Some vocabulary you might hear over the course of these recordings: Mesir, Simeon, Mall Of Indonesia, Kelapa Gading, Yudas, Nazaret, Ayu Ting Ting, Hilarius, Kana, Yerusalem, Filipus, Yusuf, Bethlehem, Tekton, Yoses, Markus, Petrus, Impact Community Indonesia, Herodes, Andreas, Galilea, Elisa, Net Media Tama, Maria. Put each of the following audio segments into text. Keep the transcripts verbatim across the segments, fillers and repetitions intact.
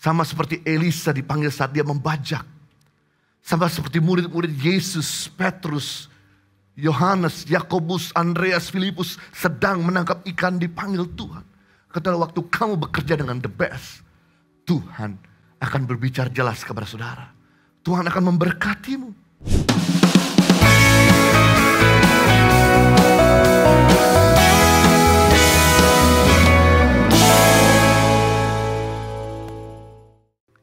Sama seperti Elisa dipanggil saat dia membajak. Sama seperti murid-murid Yesus, Petrus, Yohanes, Yakobus, Andreas, Filipus sedang menangkap ikan dipanggil Tuhan. Ketika waktu kamu bekerja dengan the best, Tuhan akan berbicara jelas kepada saudara. Tuhan akan memberkatimu.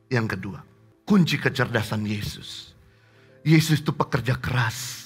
Yang kedua, kunci kecerdasan Yesus. Yesus itu pekerja keras.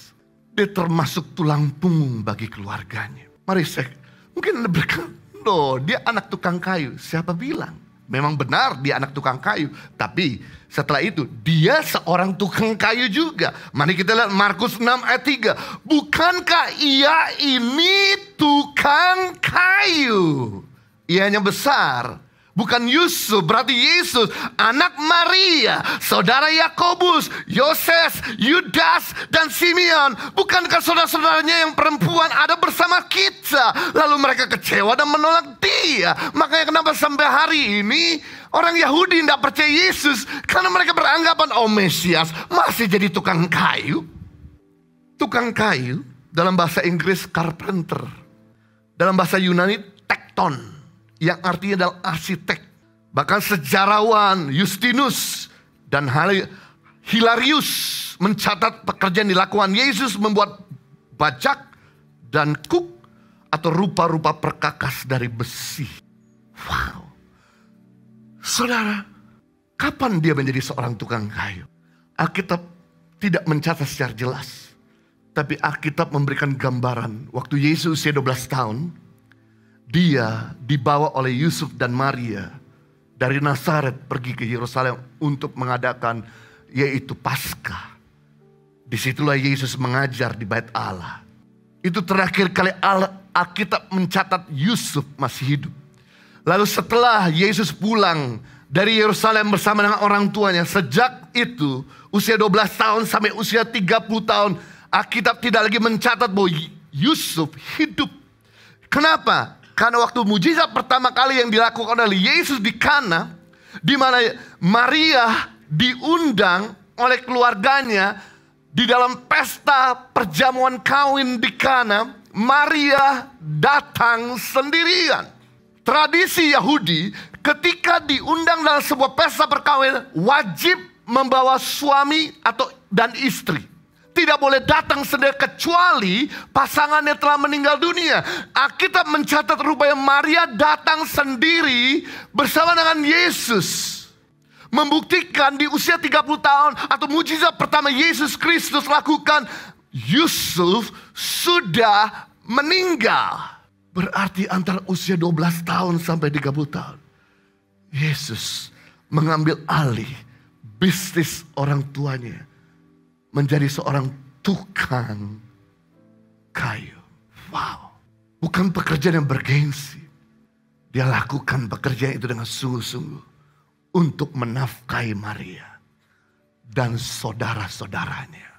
Dia termasuk tulang punggung bagi keluarganya. Mari saya, mungkin Anda berkata, "Loh, dia anak tukang kayu." Siapa bilang? Memang benar dia anak tukang kayu. Tapi setelah itu dia seorang tukang kayu juga. Mari kita lihat Markus enam ayat tiga. Bukankah ia ini tukang kayu? Ianya besar. Bukan Yusuf, berarti Yesus, anak Maria, saudara Yakobus, Yoses, Yudas, dan Simeon. Bukankah saudara-saudaranya yang perempuan ada bersama kita? Lalu mereka kecewa dan menolak dia. Makanya kenapa sampai hari ini orang Yahudi tidak percaya Yesus? Karena mereka beranggapan, oh Mesias masih jadi tukang kayu. Tukang kayu dalam bahasa Inggris carpenter. Dalam bahasa Yunani tekton. Yang artinya adalah arsitek. Bahkan sejarawan Justinus dan Hilarius mencatat pekerjaan dilakukan Yesus membuat bajak dan kuk atau rupa-rupa perkakas dari besi. Wow. Saudara, kapan dia menjadi seorang tukang kayu? Alkitab tidak mencatat secara jelas. Tapi Alkitab memberikan gambaran waktu Yesus usia dua belas tahun. Dia dibawa oleh Yusuf dan Maria dari Nazaret pergi ke Yerusalem untuk mengadakan yaitu Paskah. Disitulah Yesus mengajar di Bait Allah. Itu terakhir kali Alkitab mencatat Yusuf masih hidup. Lalu setelah Yesus pulang dari Yerusalem bersama dengan orang tuanya, sejak itu usia dua belas tahun sampai usia tiga puluh tahun, Alkitab tidak lagi mencatat bahwa Yusuf hidup. Kenapa? Karena waktu mujizat pertama kali yang dilakukan oleh Yesus di Kana, di mana Maria diundang oleh keluarganya di dalam pesta perjamuan kawin di Kana, Maria datang sendirian. Tradisi Yahudi ketika diundang dalam sebuah pesta perkawinan wajib membawa suami atau dan istri. Tidak boleh datang sendiri kecuali pasangannya telah meninggal dunia. Alkitab mencatat rupanya Maria datang sendiri bersama dengan Yesus. Membuktikan di usia tiga puluh tahun atau mujizat pertama Yesus Kristus lakukan, Yusuf sudah meninggal. Berarti antara usia dua belas tahun sampai tiga puluh tahun. Yesus mengambil alih bisnis orang tuanya. Menjadi seorang tukang kayu. Wow. Bukan pekerjaan yang bergengsi. Dia lakukan pekerjaan itu dengan sungguh-sungguh. Untuk menafkahi Maria. Dan saudara-saudaranya.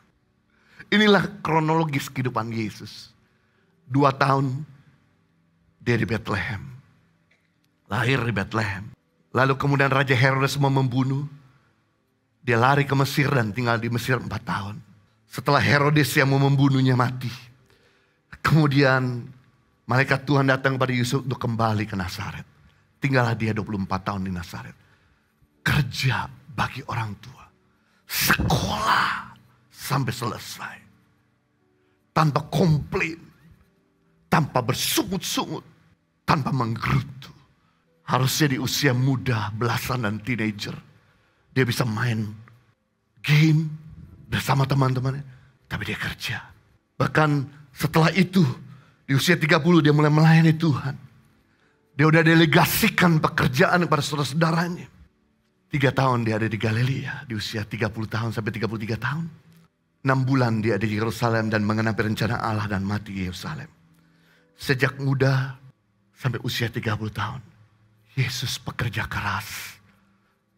Inilah kronologis kehidupan Yesus. Dua tahun dia di Bethlehem. Lahir di Bethlehem. Lalu kemudian Raja Herodes mau membunuh. Dia lari ke Mesir dan tinggal di Mesir empat tahun. Setelah Herodes yang mau membunuhnya mati. Kemudian malaikat Tuhan datang pada Yusuf untuk kembali ke Nazaret. Tinggallah dia dua puluh empat tahun di Nazaret. Kerja bagi orang tua. Sekolah sampai selesai. Tanpa komplain. Tanpa bersungut-sungut. Tanpa menggerutu. Harusnya di usia muda, belasan dan teenager. Dia bisa main game bersama teman-temannya. Tapi dia kerja. Bahkan setelah itu, di usia tiga puluh dia mulai melayani Tuhan. Dia udah delegasikan pekerjaan kepada saudara-saudaranya. Tiga tahun dia ada di Galilea. Di usia tiga puluh tahun sampai tiga puluh tiga tahun. Enam bulan dia ada di Yerusalem dan mengenapi rencana Allah dan mati di Yerusalem. Sejak muda sampai usia tiga puluh tahun. Yesus pekerja keras.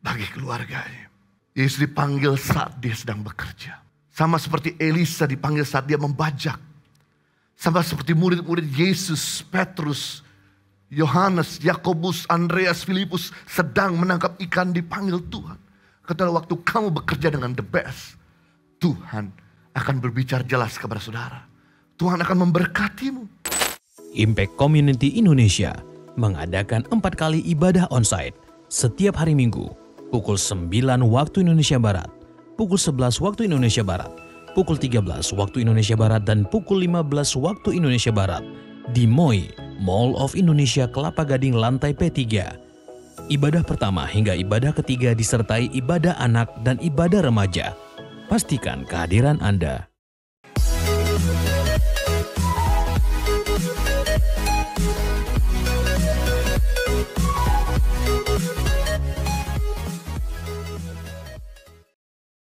Bagi keluarganya. Yesus dipanggil saat dia sedang bekerja. Sama seperti Elisa dipanggil saat dia membajak. Sama seperti murid-murid Yesus, Petrus, Yohanes, Yakobus, Andreas, Filipus sedang menangkap ikan dipanggil Tuhan. Ketika waktu kamu bekerja dengan the best, Tuhan akan berbicara jelas kepada saudara. Tuhan akan memberkatimu. Impact Community Indonesia mengadakan empat kali ibadah onsite setiap hari Minggu, pukul sembilan waktu Indonesia Barat, pukul sebelas waktu Indonesia Barat, pukul tiga belas waktu Indonesia Barat, dan pukul lima belas waktu Indonesia Barat di M O I, Mall of Indonesia, Kelapa Gading, lantai P tiga. Ibadah pertama hingga ibadah ketiga disertai ibadah anak dan ibadah remaja. Pastikan kehadiran Anda.